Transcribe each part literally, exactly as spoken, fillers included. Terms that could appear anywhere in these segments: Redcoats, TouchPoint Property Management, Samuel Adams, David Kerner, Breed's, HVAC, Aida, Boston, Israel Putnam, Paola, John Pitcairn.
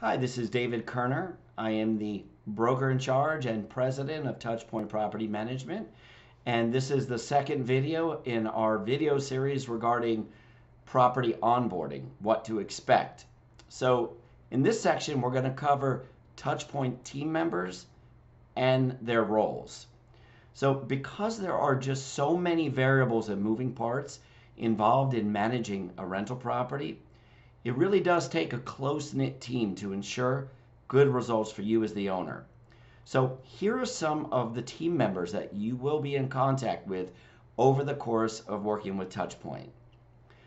Hi, this is David Kerner. I am the broker in charge and president of TouchPoint Property Management. And this is the second video in our video series regarding property onboarding, what to expect. So in this section, we're going to cover TouchPoint team members and their roles. So because there are just so many variables and moving parts involved in managing a rental property, it really does take a close-knit team to ensure good results for you as the owner. So here are some of the team members that you will be in contact with over the course of working with TouchPoint.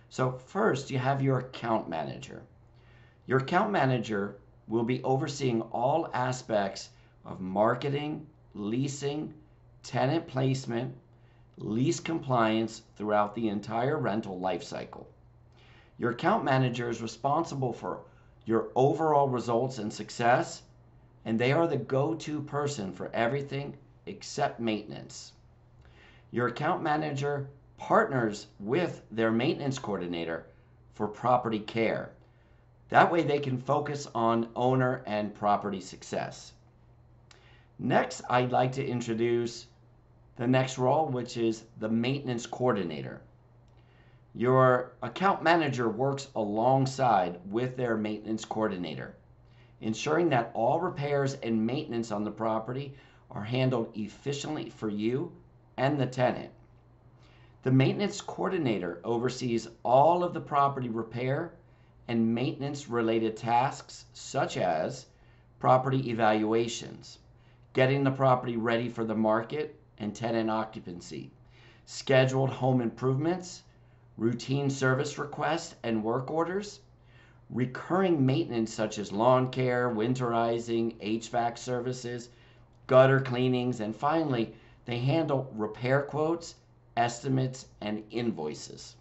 So first, you have your account manager. Your account manager will be overseeing all aspects of marketing, leasing, tenant placement, lease compliance throughout the entire rental life cycle. Your account manager is responsible for your overall results and success, and they are the go-to person for everything except maintenance. Your account manager partners with their maintenance coordinator for property care. That way they can focus on owner and property success. Next, I'd like to introduce the next role, which is the maintenance coordinator. Your account manager works alongside with their maintenance coordinator, ensuring that all repairs and maintenance on the property are handled efficiently for you and the tenant. The maintenance coordinator oversees all of the property repair and maintenance related tasks, such as property evaluations, getting the property ready for the market and tenant occupancy, scheduled home improvements, routine service requests and work orders, recurring maintenance such as lawn care, winterizing, H V A C services, gutter cleanings, and finally, they handle repair quotes, estimates, and invoices.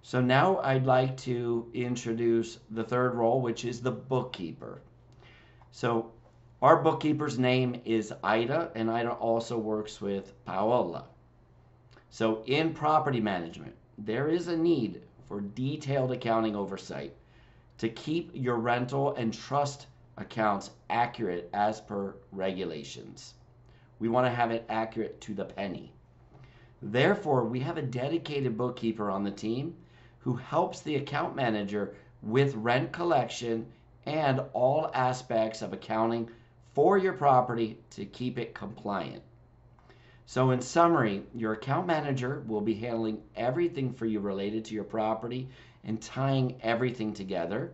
So now I'd like to introduce the third role, which is the bookkeeper. So our bookkeeper's name is Aida, and Aida also works with Paola. So in property management, there is a need for detailed accounting oversight to keep your rental and trust accounts accurate as per regulations. We want to have it accurate to the penny. Therefore, we have a dedicated bookkeeper on the team who helps the account manager with rent collection and all aspects of accounting for your property to keep it compliant. So in summary, your account manager will be handling everything for you related to your property and tying everything together.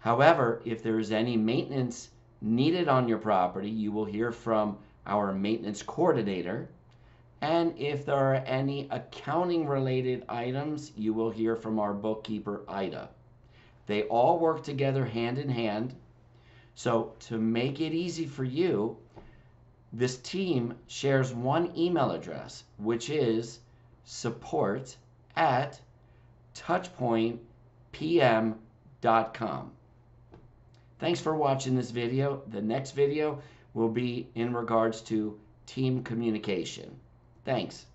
However, if there is any maintenance needed on your property, you will hear from our maintenance coordinator. And if there are any accounting related items, you will hear from our bookkeeper, Aida. They all work together hand in hand. So to make it easy for you, this team shares one email address, which is support at touchpoint p m dot com. Thanks for watching this video. The next video will be in regards to team communication. Thanks.